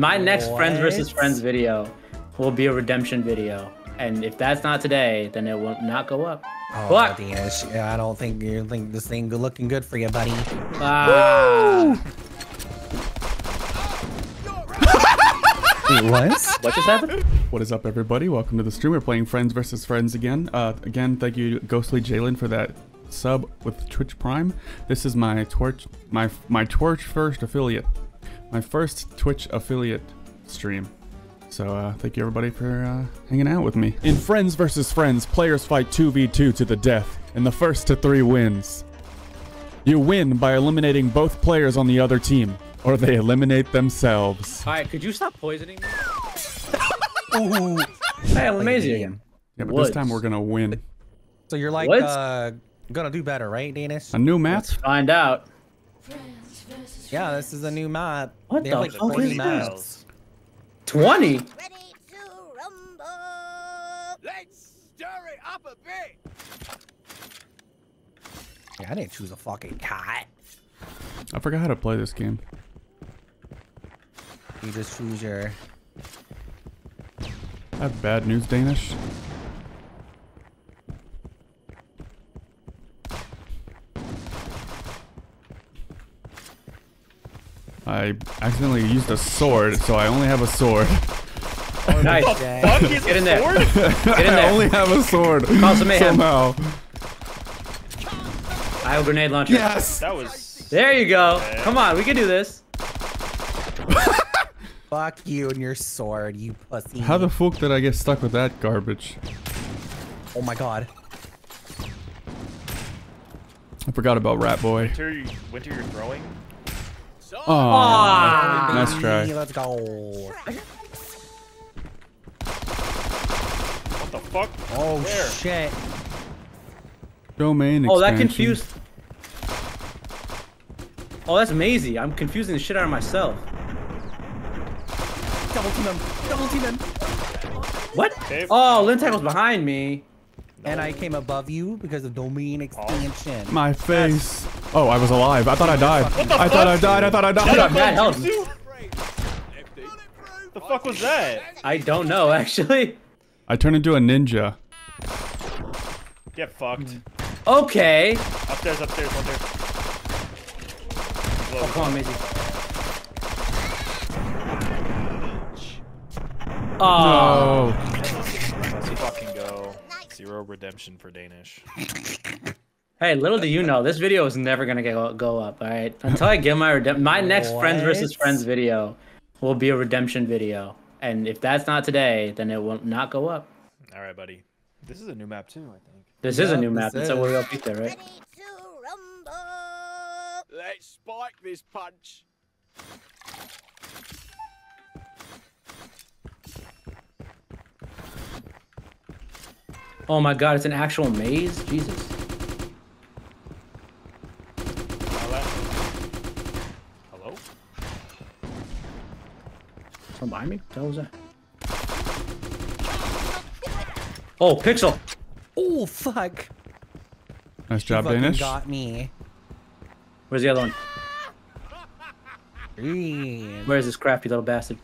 My next Friends versus Friends video will be a redemption video, and if that's not today, then it will not go up. Oh, but I don't think you think this thing looking good for you, buddy. Wait, what just happened? What is up, everybody? Welcome to the stream. We're playing Friends versus Friends again. Again, thank you, Ghostly Jalen, for that sub with Twitch Prime. This is my Twitch first affiliate. My first Twitch affiliate stream. So thank you everybody for hanging out with me. In Friends versus Friends, players fight 2v2 to the death, and the first to 3 wins. You win by eliminating both players on the other team, or they eliminate themselves. All right, could you stop poisoning me? Ooh. Hey, I'm Mazy again. Yeah, but this time we're gonna win. So you're like gonna do better, right, Danish? A new map? Let's find out. Yeah, this is a new map. What the fuck is this? 20? Ready to rumble. Let's stir it up a bit. Yeah, I didn't choose a fucking cat. I forgot how to play this game. You just choose your... I have bad news, Danish. I accidentally used a sword, so I only have a sword. Oh, nice. What the fuck is Get in there. Sword? Get in there. I only have a sword. Somehow. I have a grenade launcher. Yes. That was. There you go. Bad. Come on, we can do this. Fuck you and your sword, you pussy. How the fuck did I get stuck with that garbage? Oh my god. I forgot about Rat Boy. Winter, you're throwing. Oh, nice try. Let's go. What the fuck? Oh, where? Shit. Domain expansion. Oh, that confused. Oh, that's Mazy. I'm confusing the shit out of myself. Double team him. Double team him. What? Dave. Oh, Lentac was behind me. No. And I came above you because of domain expansion. My face. That's oh, I was alive. I thought I died. What the fuck? I thought I died. The fuck was that? I don't know, actually. I turned into a ninja. Get fucked. Okay. Upstairs, upstairs, under. Oh, come on, Mazy. Oh. No. Let's fucking go. 0 redemption for Danish. Hey, little do you know, this video is never gonna go up, all right? Until I get my redemption. My next Friends versus Friends video will be a redemption video. And if that's not today, then it will not go up. All right, buddy. This is a new map too, I think. This is a new map. That's so we're gonna beat there, right? Let's spike this punch. Oh my god, it's an actual maze? Jesus. Behind me? What was that? Oh, Pixel! Oh, fuck! Nice job, Danish. Got me. Where's the other one? Where's this crafty little bastard?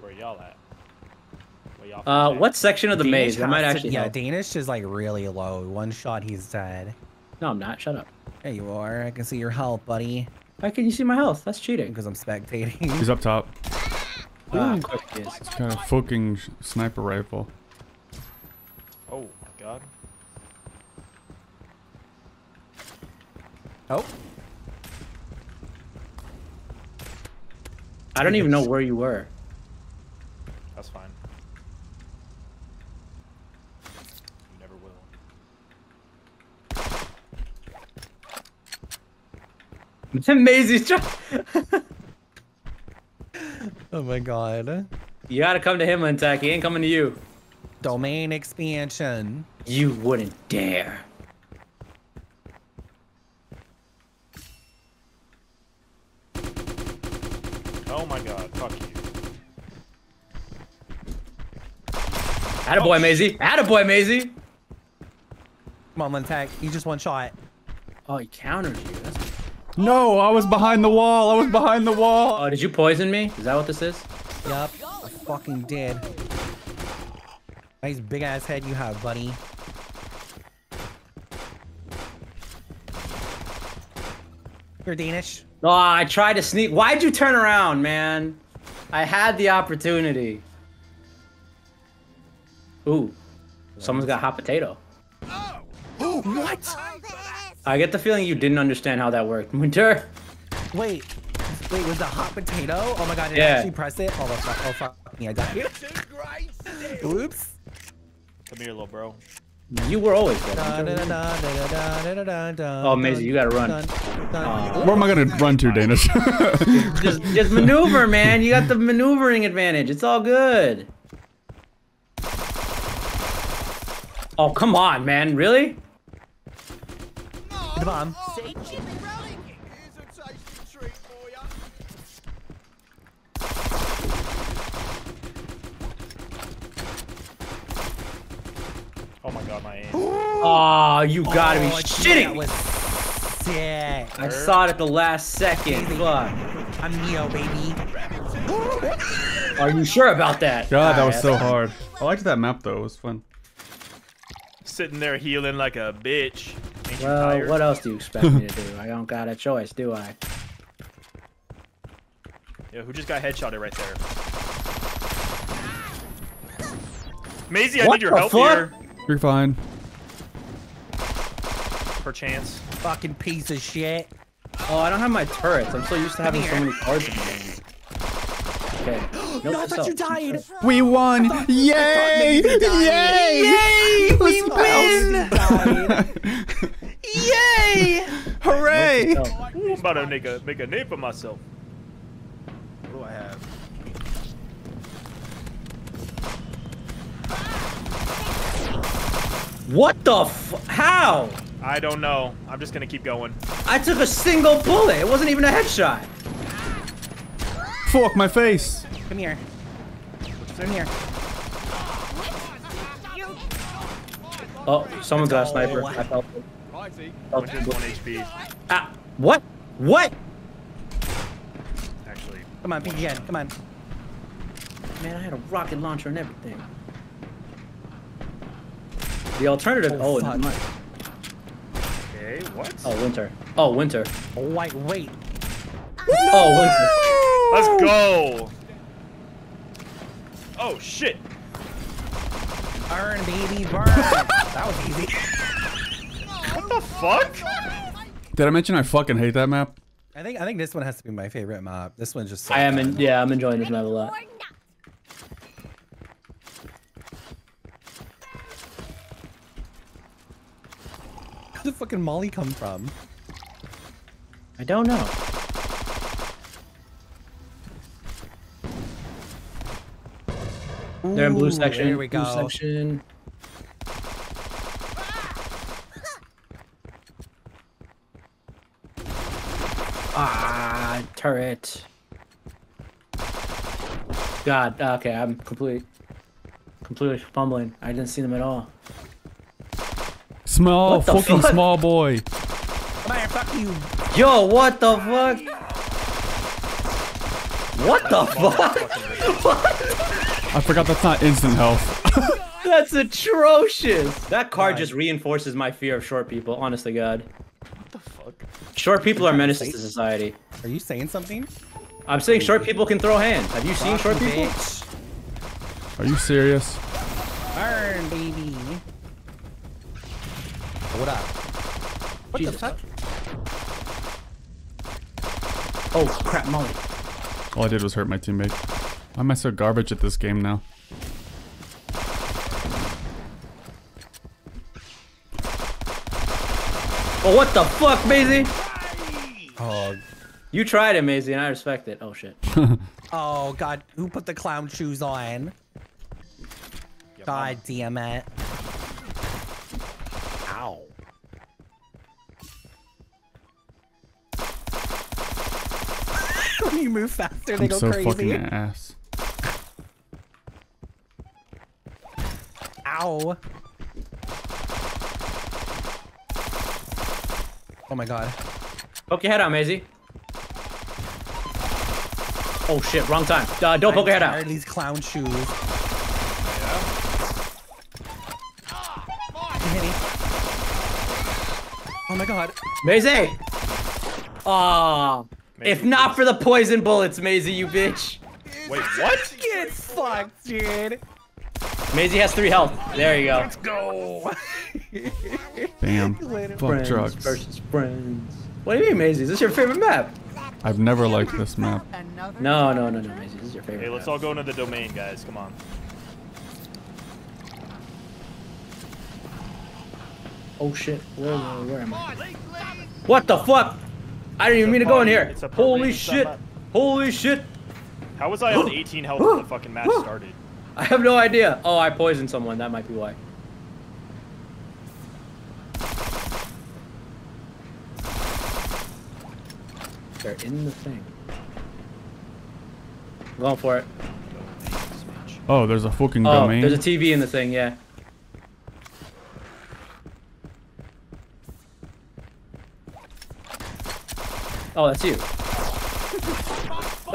Where y'all at? What section of the maze? I might actually. Yeah, Danish is like really low. One shot, he's dead. No, I'm not. Shut up. There you are. I can see your health, buddy. Why can you see my health? That's cheating. Because I'm spectating. He's up top. It's kind of fucking sniper rifle. Oh my god. Oh. I don't even know where you were. That's fine. You never will. Mazy's trying. Oh my god. You gotta come to him, Lentac. He ain't coming to you. Domain expansion. You wouldn't dare. Oh my god. Fuck you. Attaboy, Mazy. Attaboy, Mazy. Come on, Lentac. You just one shot. Oh, he counters you. That's No, I was behind the wall. I was behind the wall. Oh, did you poison me? Is that what this is? Yup, I fucking did. Nice big ass head you have, buddy. You're Danish. Oh, I tried to sneak. Why'd you turn around, man? I had the opportunity. Ooh, someone's got hot potato. Oh, ooh, what? I get the feeling you didn't understand how that worked. Winter. Wait, was the hot potato? Oh my god, did I actually press it? Oh fuck, yeah, I got it. Oops. Come here, little bro. You were always there. Oh, Mazy, you gotta run. Where am I gonna run to, Danish? just maneuver, man. You got the maneuvering advantage. It's all good. Oh, come on, man. Really? The bomb. Oh my god, my aim. Oh, you gotta be shitting me. Sick. I saw it at the last second. Fuck. I'm Neo, baby. Are you sure about that? God, that was so hard. I liked that map though, it was fun. Sitting there healing like a bitch. Well, what else do you expect me to do? I don't got a choice, do I? Yeah, who just got headshotted right there? Mazy, I need your help here. You're fine. Perchance. Fucking piece of shit. Oh, I don't have my turrets. I'm so used to having so many cards in the game. Okay. Nope, no, I thought you died. We won! Yay! Yay! Yay! We win! Yay! Hooray! I'm about to make a name for myself. What do I have? What the f- How? I don't know. I'm just gonna keep going. I took a single bullet. It wasn't even a headshot. Fuck my face. Come here. Come here. Oh, someone's got a sniper. I felt it. One HP. Ah, what? What? Actually. Come on, PGN. Come on. Man, I had a rocket launcher and everything. The alternative. Oh, it's mine. Okay, what? Oh, Winter. Oh, Winter. Oh, wait. Woo! Oh, Winter. Let's go. Oh, shit. Burn, baby, burn. That was easy. What the fuck? Did I mention I fucking hate that map? I think this one has to be my favorite map. This one's just. So I'm enjoying this map a lot. Where did the fucking Molly come from? I don't know. Ooh, they're in blue section. Here we go. Blue section. Ah, turret. God, okay, I'm completely fumbling. I didn't see them at all. Small, fucking fuck? Small boy. Come here, fuck you. Yo, what the fuck? What the fuck? What? I forgot that's not instant health. That's atrocious. That card just reinforces my fear of short people, honest to God. What the fuck? Short people are menaces to society. Are you saying something? I'm saying short people can throw hands. Have you seen short people? Are you serious? Burn, baby. What up? What Jesus. The fuck? Oh crap, Molly. All I did was hurt my teammate. Why am I so garbage at this game now? Oh, what the fuck, Mazy? Oh, you tried it, Mazy, and I respect it. Oh shit. Oh god, who put the clown shoes on? God damn it. When you move faster, they go crazy. I'm so fucking ass. Ow. Oh my god. Poke your head out, Mazy. Oh shit, wrong time. Don't poke your head out. These clown shoes. Oh my god. Mazy! Aww. If not for the poison bullets, Mazy, you bitch. Wait, what? Get fucked, dude. Mazy has 3 health. There you go. Let's go. Bam. Fuck Friends drugs. Versus Friends. What do you mean, Mazy? Is this your favorite map? I've never liked this map. No, no, no, no, Mazy. This is your favorite. Hey, let's all go into the domain, guys. Come on. Oh shit, where am I? What the fuck? I didn't even mean to go in here. Holy shit, holy shit. How was I on 18 health when the fucking match started? I have no idea. Oh, I poisoned someone, that might be why. They're in the thing. I'm going for it. Oh, there's a fucking domain. There's a TV in the thing, yeah. Oh, that's you.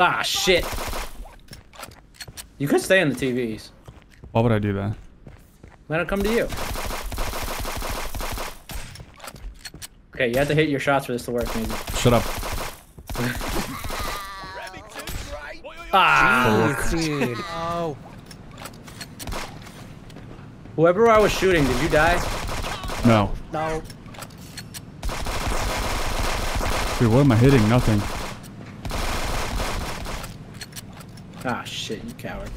Ah, shit. You could stay on the TVs. Why would I do that? Let it come to you. Okay, you have to hit your shots for this to work, maybe. Shut up. Ah, dude. Oh. Whoever I was shooting, did you die? No. No. Dude, what am I hitting? Nothing. Ah, shit, you coward.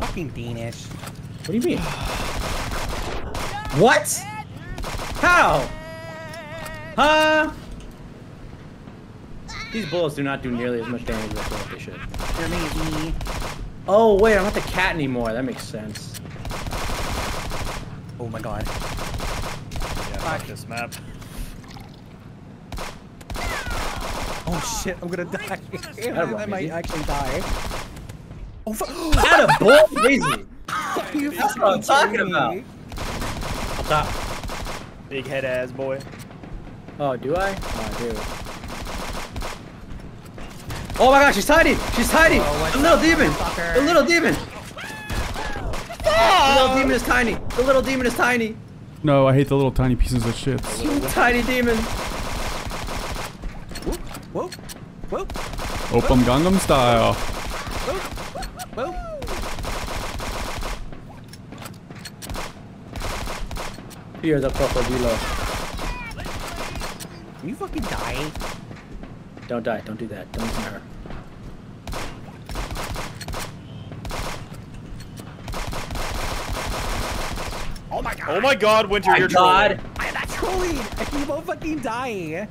Fucking Danish. What do you mean? What? How? Huh? These bullets do not do nearly as much damage as I thought they should. Oh, wait, I'm not the cat anymore. That makes sense. Oh my god. Yeah, fuck this map. Oh shit, I'm gonna die. I might actually die. Oh fuck. Out of bull crazy. That's what I'm talking about. Up top. Big head ass boy. Oh, do I? Oh, I do. Oh my god, she's hiding! She's hiding! Oh, the little demon! Fucker. The little demon! The little demon is tiny. The little demon is tiny. No, I hate the little tiny pieces of shit. Tiny demon. Whoop, whoop, whoop. Opum Gangnam style. Whoop, whoop, whoop. Here's a crocodile. Can you fucking die? Don't die. Don't do that. Don't hurt her. Oh my god, Winter, you're trolling. I'm not trolling. I keep on fucking dying.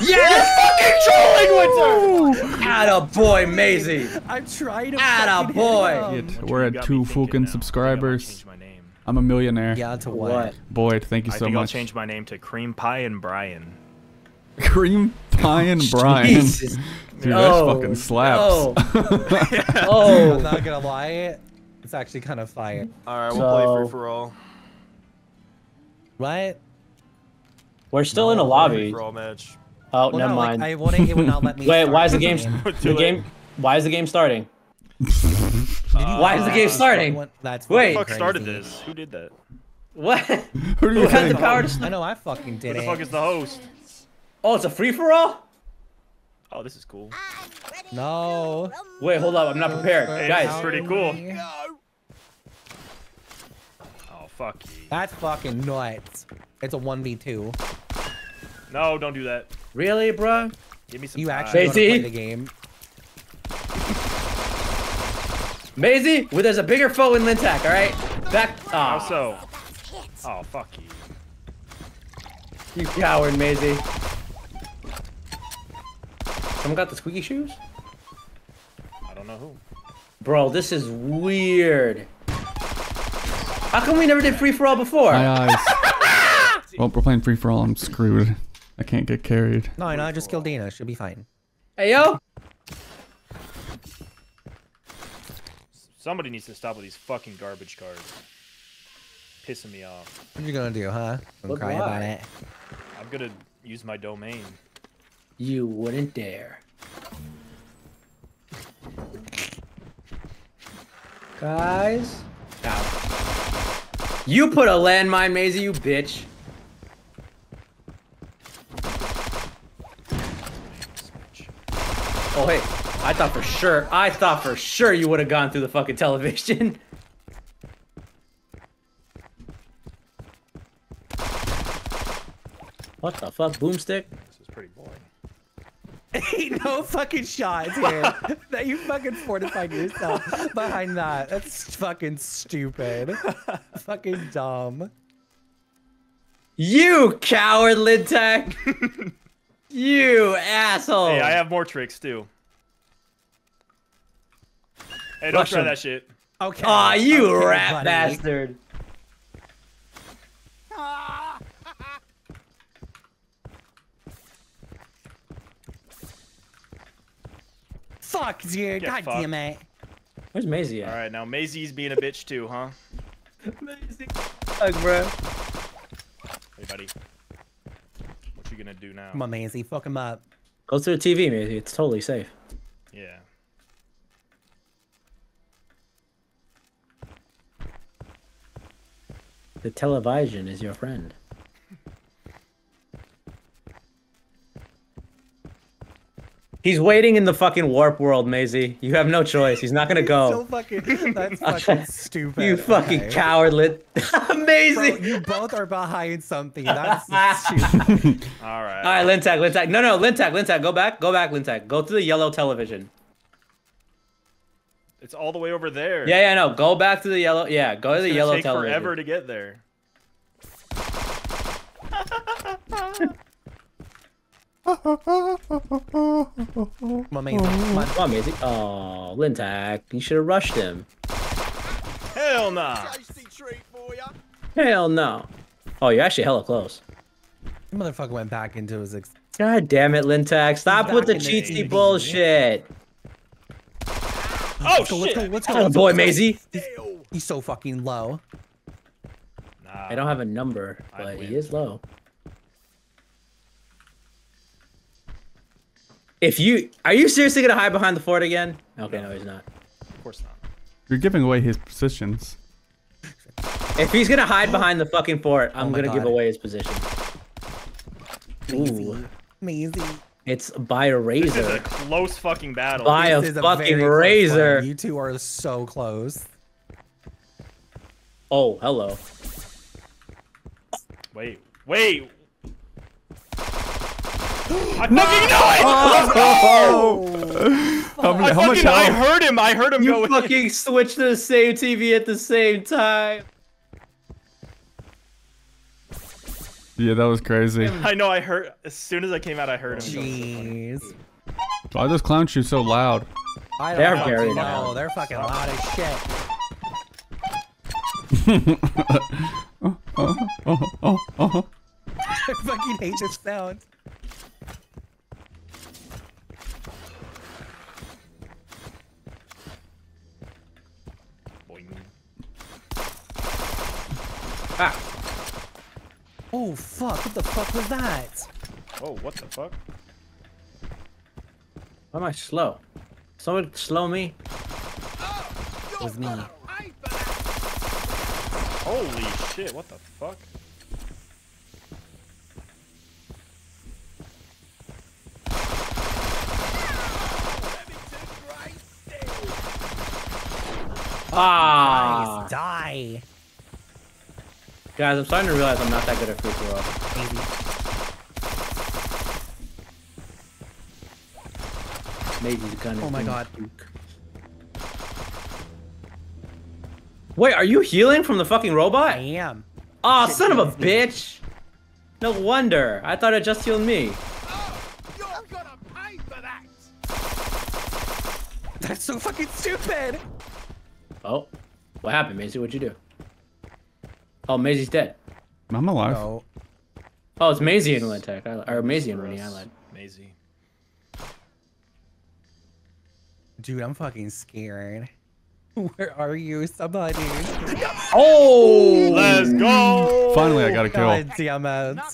Yes! You're fucking trolling, Winter! Atta boy, Mazy. I'm trying to atta boy. We're at 2 fucking subscribers. I'm a millionaire. Yeah, to what? Boyd, thank you so much. I think I'll change my name to Cream Pie and Brian. Cream Pie and Brian? Dude, that fucking slaps. Oh. Oh. I'm not gonna lie. It's actually kind of fire. Alright, we'll play free for all. What? We're still in a lobby. Free-for-all match. Oh, well, never mind. Like, I wouldn't, it would not let me wait, why is the game why is the game starting? Why is the game starting? Wait. Who the fuck started this? Who did that? What? Who had the power to I know I fucking did it. Who the fuck is the host? Oh, it's a free-for-all? Oh, this is cool. No. Wait, hold up. I'm not prepared. Hey, guys, it's pretty cool. Oh, fuck you. That's fucking nuts. It's a 1v2. No, don't do that. Really, bruh? Give me some you actually want to play the game. Mazy, well, there's a bigger foe in Lentac, all right? Back. Oh, so. Oh, fuck you. You coward, Mazy. Someone got the squeaky shoes? I don't know who. Bro, this is weird. How come we never did free-for-all before? My eyes. Well, we're playing free-for-all. I'm screwed. I can't get carried. No, no, I just killed Dana. She'll be fine. Hey, yo! Somebody needs to stop with these fucking garbage cards. pissing me off. What are you gonna do, huh? Don't cry about it. I'm gonna use my domain. You wouldn't dare. Guys. Ow. You put a landmine, Mazy, you bitch. Oh, hey. I thought for sure you would have gone through the fucking television. What the fuck, boomstick? This is pretty boring. Ain't no fucking shots here. That you fucking fortified yourself behind that. That's fucking stupid. Fucking dumb. You coward, Lentac. You asshole! Hey, I have more tricks too. Hey, don't try that shit. Okay. Aw, you rat bastard. Fuck, dude. God damn it. Where's Mazy at? Alright, now Mazy's being a bitch too, huh? Mazy. Fuck, bro. Hey, buddy. Gonna do now. Come on, Mazy, fuck him up. Go to the TV, Mazy. It's totally safe. Yeah. The television is your friend. He's waiting in the fucking warp world, Mazy. You have no choice. He's not gonna go. So fucking, that's fucking stupid. You fucking coward, Mazy. Bro, you both are behind something. That's stupid. All right. All right, Lentac. No, Lentac. Go back, Lentac. Go to the yellow television. It's all the way over there. Yeah, no. Go back to the yellow. Yeah, go to the yellow television. It's gonna take forever to get there. My Mazy. Oh, Lentac, you should have rushed him. Hell no. Nah. Hell no. Oh, you're actually hella close. The motherfucker went back into his. God damn it, Lentac! Stop with the cheatsy bullshit. Oh shit! Let's go. Boy, Mazy. He's so fucking low. Nah, I don't have a number, but he is low. Are you seriously gonna hide behind the fort again? Okay, no, he's not. Of course not. You're giving away his positions. If he's gonna hide behind the fucking fort, I'm gonna give away his position. Ooh. Mazy. It's by a razor. This is a close fucking battle. By a fucking razor. You two are so close. Oh, hello. Wait. I heard him go. You fucking switched to the same TV at the same time. Yeah, that was crazy. I know, I heard. As soon as I came out, I heard him. Jeez. Why are those clown shoes so loud? They're very loud. They're fucking loud as shit. I fucking hate this sound. Ah. Oh fuck, what the fuck was that? Oh, what the fuck? Why am I slow? Someone slow me? It was me. Holy shit, what the fuck? Ah! Nice, die! Guys, I'm starting to realize I'm not that good at free throw. Maybe. Mazy's gun. Oh my god. Wait, are you healing from the fucking robot? I am. Oh, shit, son of a bitch! No wonder. I thought it just healed me. Oh, you're gonna pay for that. That's so fucking stupid. Oh, what happened, Mazy? What'd you do? Oh, Mazy's dead. I'm alive. No. Oh, it's Mazy and Lentac. Or Mazy and Rennie. I lied. Mazy. Dude, I'm fucking scared. Where are you? Somebody. Oh, let's go. Finally, I got a kill. Cool.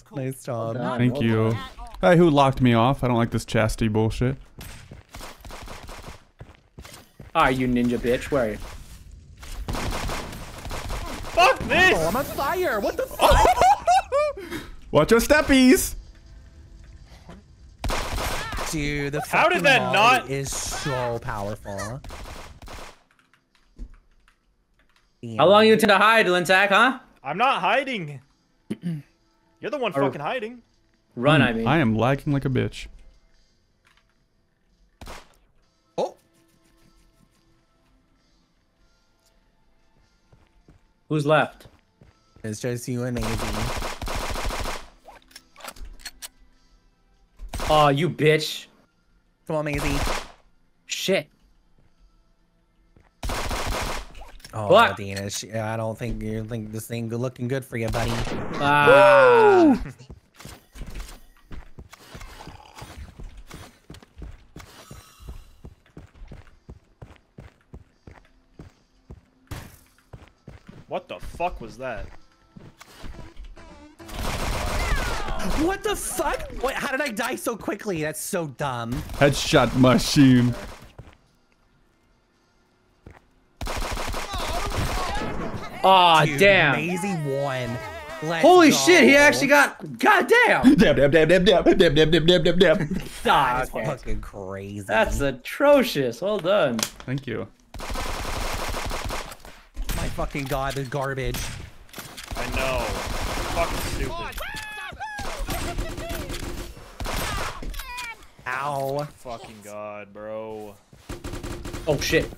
Nice job. Well, thank you. Hey, who locked me off? I don't like this chastity bullshit. Ah, you ninja bitch. Where are you? Fuck this! Oh, I'm on fire. What the fuck? Watch your steppies. Dude, the how did that not is so powerful. How long you to hide, Lentac, huh? I'm not hiding. You're the one fucking hiding. Run, I mean. I am lagging like a bitch. Oh. Who's left? It's just you and Mazy. Aw, you bitch. Come on, Mazy. Shit. Oh, what? Danish, I don't think you think this thing looking good for you, buddy. Ah. What the fuck was that? What the fuck? What, how did I die so quickly? That's so dumb. Headshot machine. Aw, oh, damn. Mazy won. Holy shit, he actually got. God damn. Damn. That's fucking crazy. That's atrocious. Well done. Thank you. My fucking god, the garbage. I know. You're fucking stupid. Ow. Fucking god, bro. Oh, shit.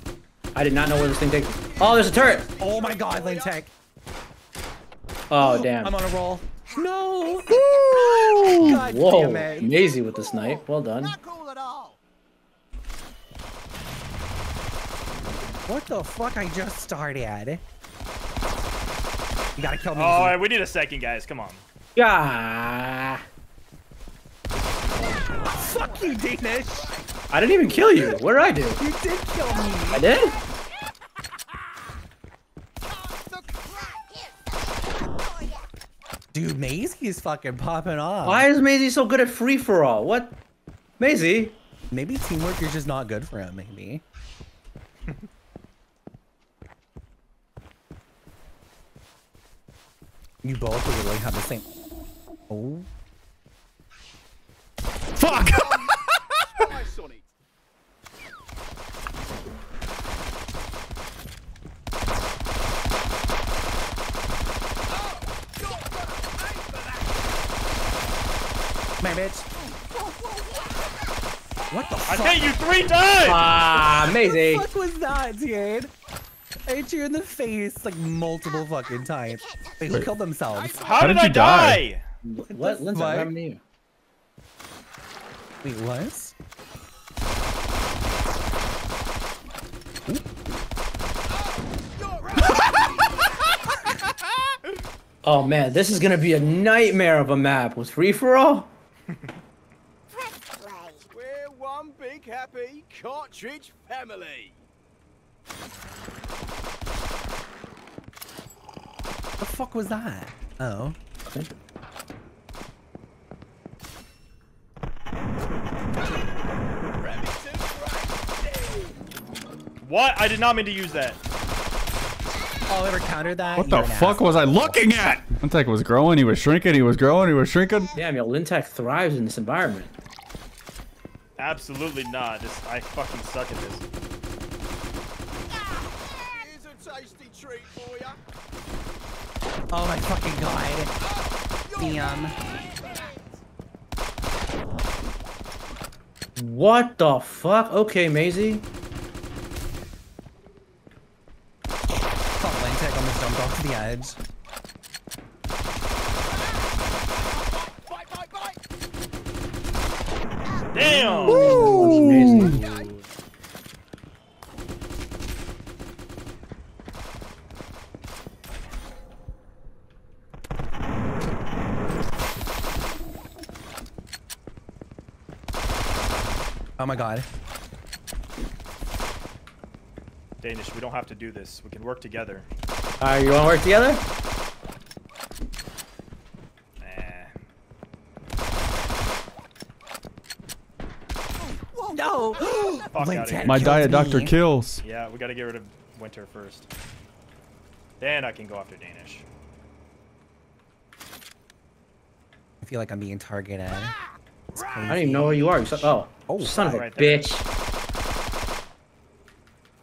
I did not know where this thing takes. Oh, there's a turret. Oh my god, Lentac. Oh, damn. I'm on a roll. No. God Whoa. Damn it. Mazy with the snipe. Well done. Not cool at all. What the fuck I just started? You gotta kill me. Alright, we need a second, guys. Come on. Yeah. Fuck you, Danish. I didn't even kill you. What did I do? You did kill me. I did? Dude, Mazy's fucking popping off. Why is Mazy so good at free-for-all? What? Mazy? Maybe teamwork is just not good for him, maybe. You both literally have the same... Oh. Fuck! My bitch. What the fuck? I hit you 3 times! Ah, Mazy. What the fuck was that, dude? I hit you in the face like multiple fucking times. They killed themselves. How did I die? What? Lindsay, what happened to you? Wait, what? Oh man, this is gonna be a nightmare of a map with free-for-all. We're one big happy cartridge family. What the fuck was that? Oh. What? I did not mean to use that. Oh, ever countered that? What the fuck was I looking at? Lentac was growing, he was shrinking, he was growing, he was shrinking. Damn, yo, Lentac thrives in this environment. Absolutely not. I fucking suck at this. Here's a tasty treat for ya. Oh my fucking god. Damn. What the fuck? Okay, Mazy. Off the edge. Damn! Ooh. Oh my god. Danish, we don't have to do this. We can work together. Alright, you wanna work together? No! Fuck out of here. My diet doctor kills. Yeah, we gotta get rid of Winter first. Then I can go after Danish. I feel like I'm being targeted. I don't even know where you are. Oh, son of a bitch.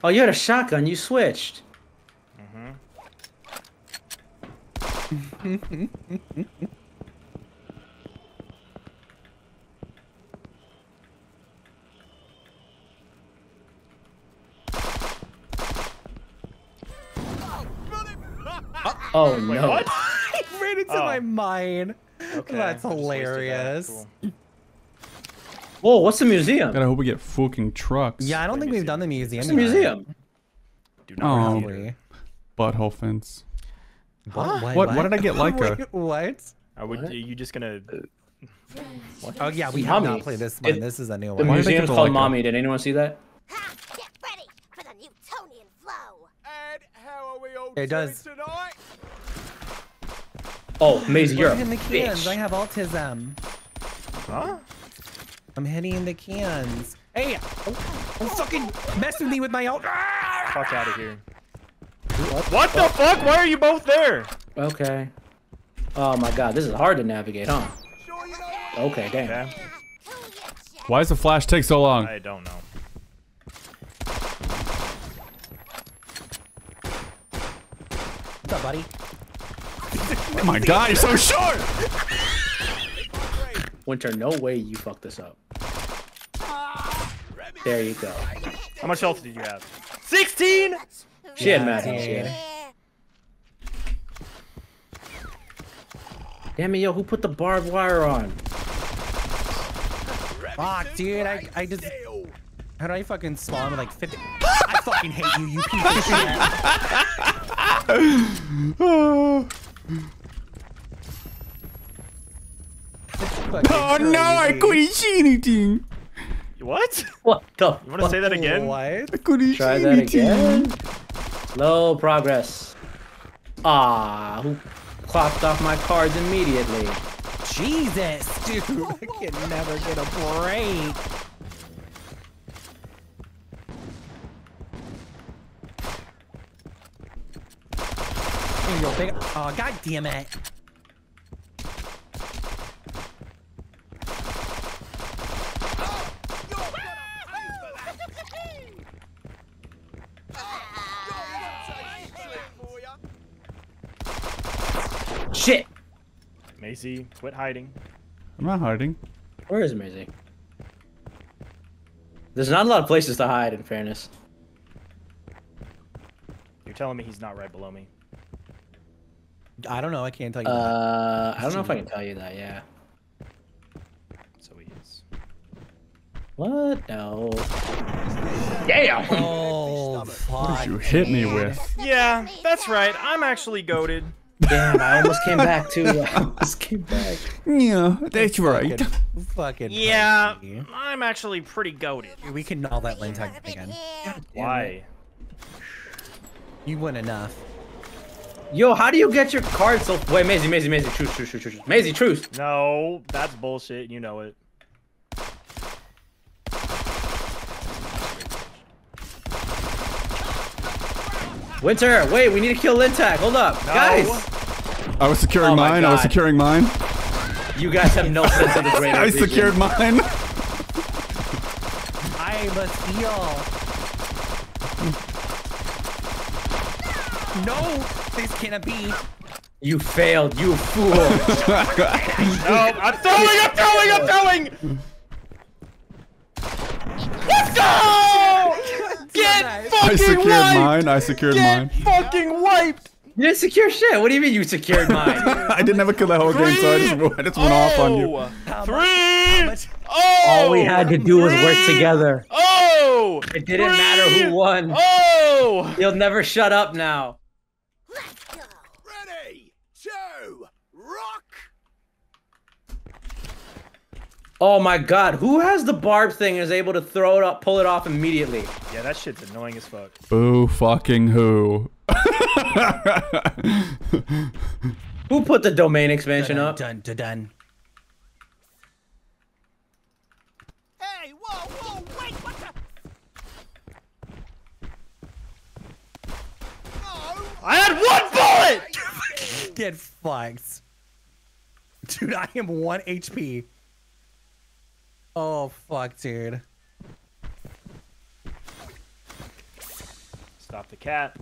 Oh, you had a shotgun. You switched. Mm-hmm. Oh, wait, no. What? I ran into my mine. Okay. That's hilarious. That. Cool. Whoa, what's the museum? God, I hope we get fucking trucks. Yeah, I don't think we've done the museum. What's the museum? Do not worry. Butthole fence. Huh? What did I get like a... What? Are you just gonna... What? Oh, yeah, we have not played this one. This is a new one. The museum's called Mommy. Did anyone see that? Ha! Get ready for the Newtonian flow. And how are we all doing tonight? Oh, Mazy, you're hitting the cans. I have autism. Huh? I'm hitting the cans. Hey! Don't fucking mess with me with my ult. Fuck out of here. What the fuck? Why are you both there? Okay. Oh my god, this is hard to navigate, huh? Okay, damn. Yeah. Why does the flash take so long? I don't know. What's up, buddy? Oh my god, you're so short! Winter, no way you fucked this up. There you go. How much health did you have? 16?! She had mad Damn it, yo, who put the barbed wire on? Fuck, dude, I just... How do I fucking spawn with like 50... I fucking hate you, you piece of shit. Oh no, I couldn't see anything. What? What the fuck? You wanna say that again? What? I couldn't see anything. Low progress. Ah, who clocked off my cards immediately? Jesus, dude, I can never get a break. Oh, god damn it. Shit! Mazy, quit hiding. I'm not hiding. Where is Mazy? There's not a lot of places to hide, in fairness. You're telling me he's not right below me. I don't know, I can't tell you that. I don't know if I can tell you that, yeah. So he is. What? No. Damn! Oh, what did you hit me with? Yeah, that's right. I'm actually goated. Damn, I almost came back too. I almost came back. Yeah, that's right. Fucking yeah, crazy. I'm actually pretty goated. We can all that Lentac again. Why? You win enough. Yo, how do you get your card so... Wait, Mazy, truce. Mazy, truce. No, that's bullshit. You know it. Winter, wait, we need to kill Lentac. Hold up, guys. I was securing mine. You guys have no sense of the greater. I secured mine. I must heal. No, this cannot be. You failed, you fool. No, I'm throwing. Let's go! Get fucking wiped! I secured mine. Get fucking wiped! You didn't secure shit. What do you mean you secured mine? I didn't have a kill that whole game, so I just went off on you. All we had to do was work together. It didn't matter who won. You'll never shut up now. Let's go. Ready, two, rock. Oh my god, who has the barb thing and is able to throw it up, pull it off immediately? Yeah, that shit's annoying as fuck. Boo fucking who? Who put the domain expansion up? Dun dun dun. Hey, whoa, whoa, wait, what the? No. I had one bullet! Get fucked. Dude, I am 1 HP. Oh, fuck, dude. Stop the cat.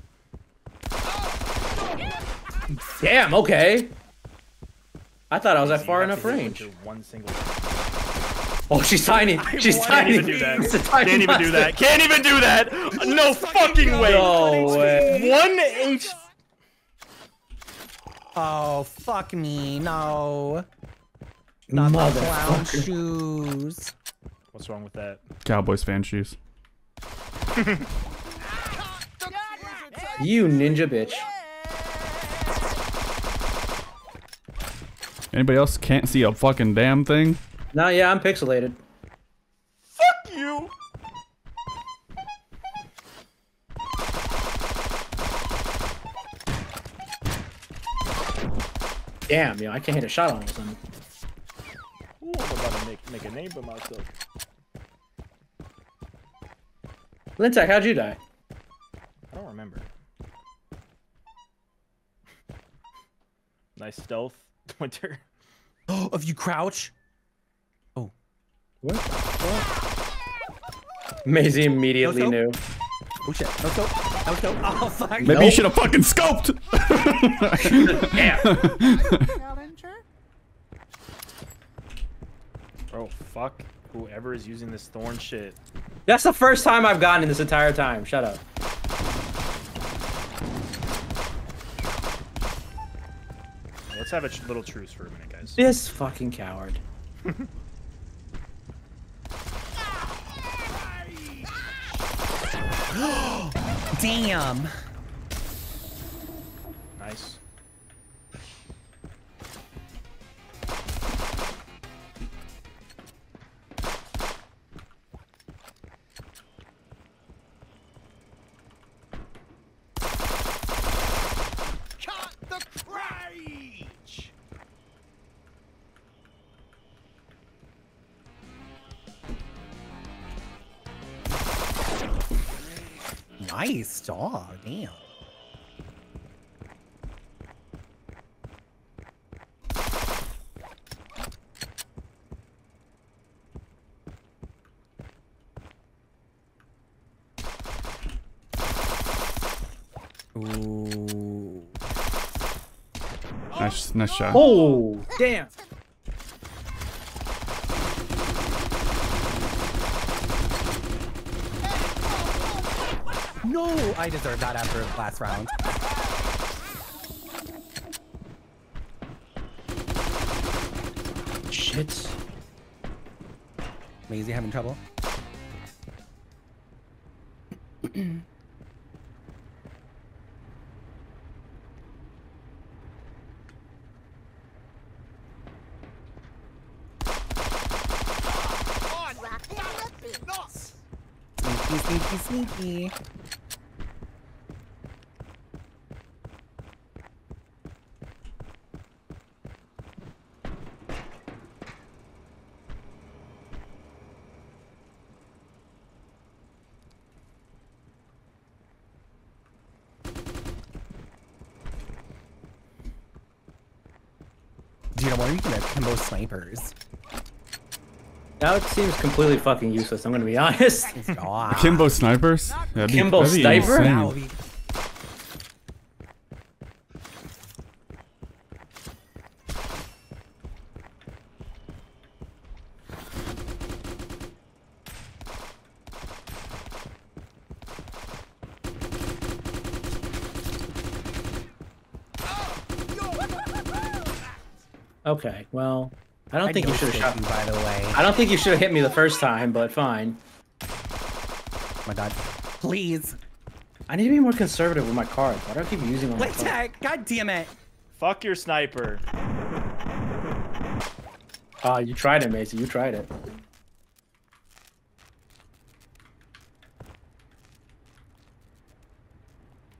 Damn, okay. I thought I was at far enough range. One single... Oh, she's tiny. She's tiny. Can't even do that. Can't even do that. Can't even do that. No fucking way. No way. 1 HP. Oh, fuck me. No. Not the clown shoes. What's wrong with that? Cowboys fan shoes. You ninja bitch. Anybody else can't see a fucking damn thing? Nah, yeah, I'm pixelated. Fuck you! Damn, yo, I can't hit a shot on him. Ooh, I'm about to make a name for myself. Lentac, how'd you die? I don't remember. Nice stealth, Winter. Oh, if you crouch. Oh. What? Mazy immediately knew. Oh shit, no scope. No scope. Oh fuck. Maybe you should have fucking scoped. Damn. Oh fuck, whoever is using this thorn shit. That's the first time I've gotten in this entire time. Shut up. Let's have a little truce for a minute, guys. This fucking coward. Damn. Nice. Nice dog, damn. Ooh. Nice, nice shot. Oh, damn. No, I deserve that after the last round. Shit. Mazy having trouble? Sneaky, sneaky, sneaky. Dude, I wonder if you can have combo snipers. Now it seems completely fucking useless, I'm gonna be honest. Kimbo snipers? Kimbo sniper? Okay, well... I don't think you should have shot me, by the way. I don't think you should have hit me the first time, but fine. Oh my god. Please. I need to be more conservative with my cards. Why do I keep using them? Lentac, god damn it. Fuck your sniper. You tried it, Mazy. You tried it.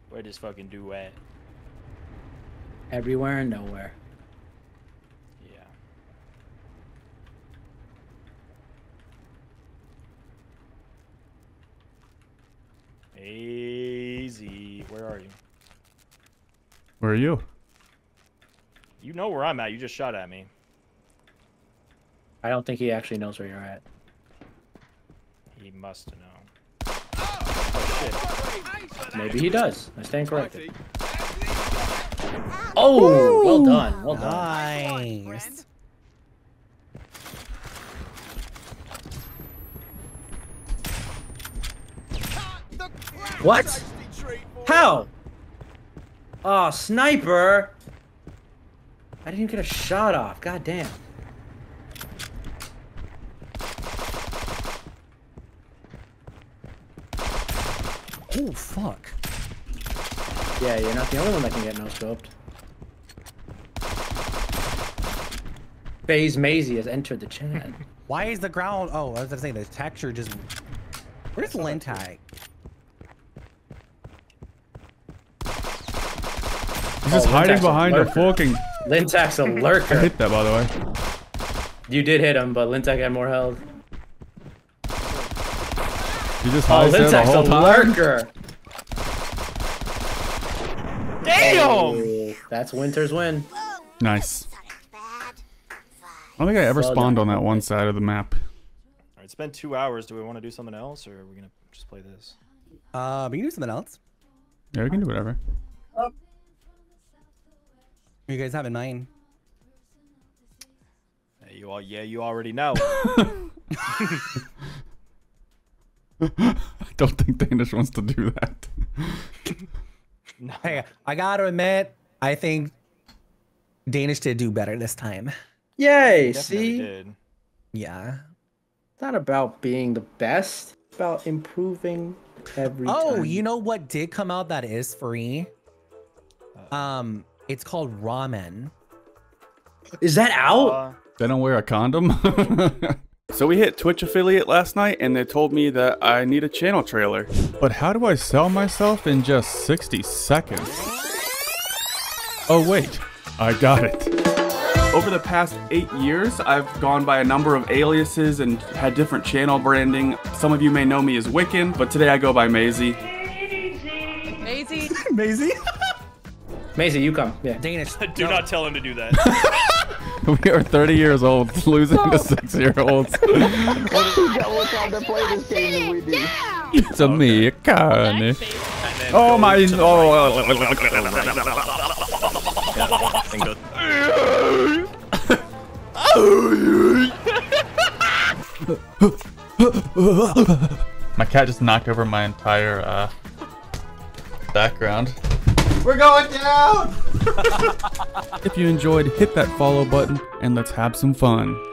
Where does fucking do at? Everywhere and nowhere. Yeah. Mazy, where are you? Where are you? You know where I'm at. You just shot at me. I don't think he actually knows where you're at. He must know. Oh, shit. Maybe he does. I stand corrected. Oh, ooh, well done. Well done. Nice. What? How? Oh, sniper. I didn't even get a shot off. God damn. Oh, fuck. Yeah, you're not the only one that can get no-scoped. FaZe Mazy has entered the chat. Why is the ground... Oh, I was gonna say, the texture just... Where's Lentac? He's just hiding behind a fucking... Lentac's a lurker. I hit that, by the way. You did hit him, but Lentac had more health. You just Lentac's a lurker. Damn! Oh, that's Winter's win. Nice. I don't think I ever spawned on that one side of the map. Alright, it's been 2 hours. Do we want to do something else, or are we going to just play this? We can do something else. Yeah, we can do whatever. What do you guys have in mind? Hey, you all, yeah, you already know. I don't think Danish wants to do that. No, I gotta admit, I think Danish did do better this time. Yay, see? Did. Yeah. It's not about being the best. It's about improving every time. Oh, you know what did come out that is free? It's called ramen. Is that out? They don't wear a condom? So we hit Twitch affiliate last night and they told me that I need a channel trailer. But how do I sell myself in just 60 seconds? Oh wait, I got it. Over the past 8 years, I've gone by a number of aliases and had different channel branding. Some of you may know me as Wiccan, but today I go by Mazy. Mazy. Mazy? Mazy, you come. Yeah. Danish. Do not tell him to do that. We are 30 years old, losing to 6-year-olds. It's a me, Connie. Oh my! Oh! My cat just knocked over my entire background. We're going down! If you enjoyed, hit that follow button and let's have some fun.